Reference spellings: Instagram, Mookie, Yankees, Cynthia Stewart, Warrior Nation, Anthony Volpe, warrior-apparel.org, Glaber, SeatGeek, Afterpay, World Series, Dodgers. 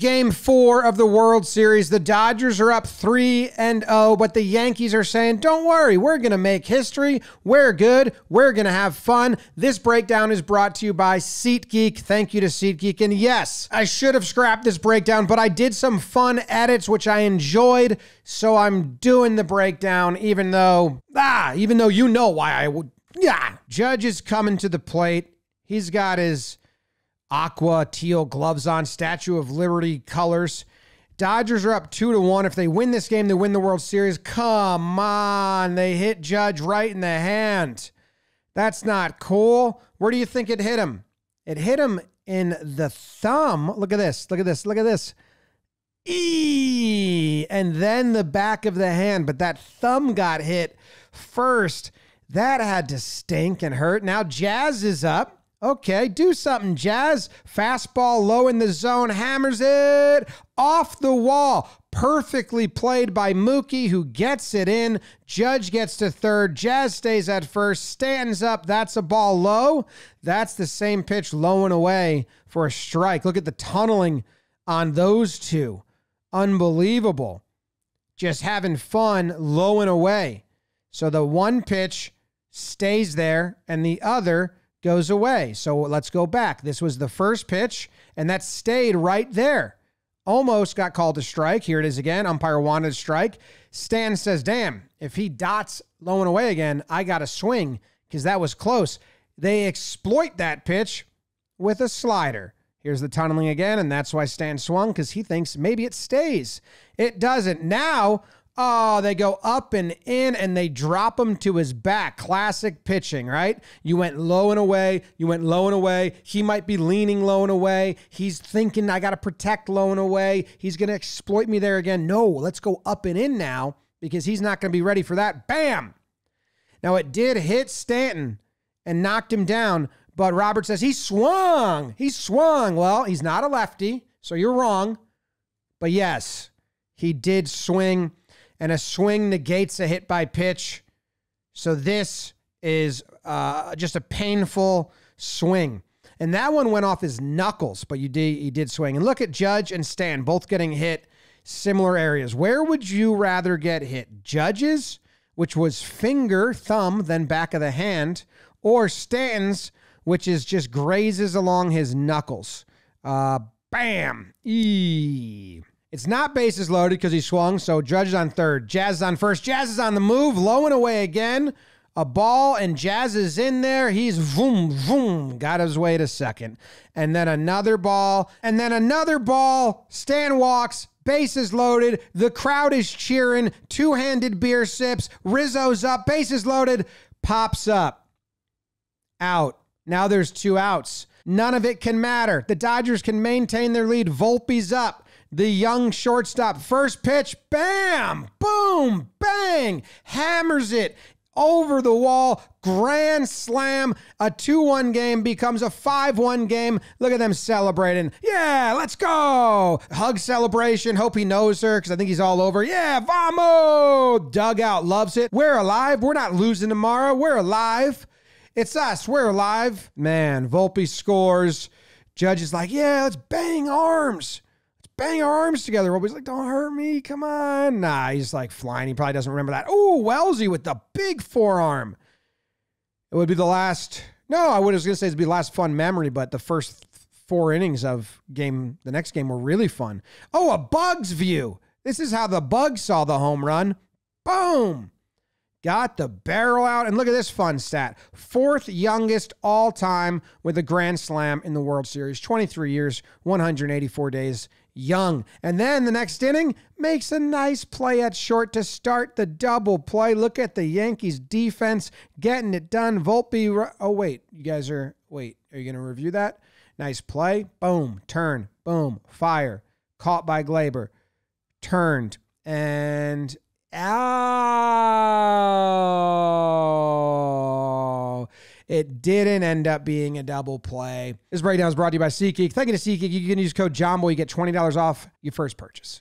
Game 4 of the World Series. The Dodgers are up 3-0, but the Yankees are saying, don't worry, we're going to make history. We're good. We're going to have fun. This breakdown is brought to you by SeatGeek. Thank you to SeatGeek. And yes, I should have scrapped this breakdown, but I did some fun edits, which I enjoyed. So I'm doing the breakdown, even though you know why I would. Yeah. Judge is coming to the plate. He's got his aqua teal gloves on, Statue of Liberty colors. Dodgers are up 2-1. If they win this game, they win the World Series. Come on. They hit Judge right in the hand. That's not cool. Where do you think it hit him? It hit him in the thumb. Look at this. Look at this. Look at this. Eee! And then the back of the hand. But that thumb got hit first. That had to stink and hurt. Now Jazz is up. Okay, do something, Jazz. Fastball low in the zone, hammers it off the wall. Perfectly played by Mookie, who gets it in. Judge gets to third. Jazz stays at first, stands up. That's a ball low. That's the same pitch low and away for a strike. Look at the tunneling on those two. Unbelievable. Just having fun low and away. So the one pitch stays there and the other goes away. So let's go back. This was the first pitch, and that stayed right there. Almost got called a strike. Here it is again. Umpire wanted a strike. Stan says, damn, if he dots low and away again, I got to swing because that was close. They exploit that pitch with a slider. Here's the tunneling again, and that's why Stan swung, because he thinks maybe it stays. It doesn't. Now, oh, they go up and in, and they drop him to his back. Classic pitching, right? You went low and away. You went low and away. He might be leaning low and away. He's thinking, I got to protect low and away. He's going to exploit me there again. No, let's go up and in now because he's not going to be ready for that. Bam! Now, it did hit Stanton and knocked him down, but Robert says he swung. He swung. Well, he's not a lefty, so you're wrong. But yes, he did swing. And a swing negates a hit by pitch. So this is just a painful swing. And that one went off his knuckles, but he did swing. And look at Judge and Stan, both getting hit similar areas. Where would you rather get hit? Judge's, which was finger, thumb, then back of the hand, or Stan's, which is just grazes along his knuckles. Bam! Eee! It's not bases loaded because he swung, so Judge is on third. Jazz is on first. Jazz is on the move, low and away again. A ball, and Jazz is in there. He's vroom, vroom, got his way to second. And then another ball, and then another ball. Stan walks, bases loaded. The crowd is cheering. Two-handed beer sips. Rizzo's up, bases loaded. Pops up. Out. Now there's two outs. None of it can matter. The Dodgers can maintain their lead. Volpe's up. The young shortstop, first pitch, bam, boom, bang, hammers it over the wall, grand slam, a 2-1 game becomes a 5-1 game. Look at them celebrating. Yeah, let's go. Hug celebration, hope he knows her because I think he's all over. Yeah, vamos. Dugout loves it. We're alive. We're not losing tomorrow. We're alive. It's us. We're alive. Man, Volpe scores. Judge is like, yeah, let's bang arms. Bang our arms together. Volpe's like, don't hurt me. Come on. Nah, he's like flying. He probably doesn't remember that. Oh, Wellesley with the big forearm. It would be the last. No, I was going to say it'd be the last fun memory, but the first four innings of the next game were really fun. Oh, a Bugs view. This is how the Bugs saw the home run. Boom. Got the barrel out. And look at this fun stat. Fourth youngest all time with a grand slam in the World Series. 23 years, 184 days. Young. And then the next inning makes a nice play at short to start the double play. Look at the Yankees defense getting it done. Volpe. Oh, wait, you guys are, wait, are you going to review that? Nice play. Boom. Turn. Boom. Fire. Caught by Glaber. Turned. And oh, it didn't end up being a double play. This breakdown is brought to you by SeatGeek. Thank you to SeatGeek. You can use code JOMBO. You get $20 off your first purchase.